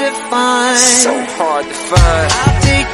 hard to find. So hard to find. I'll take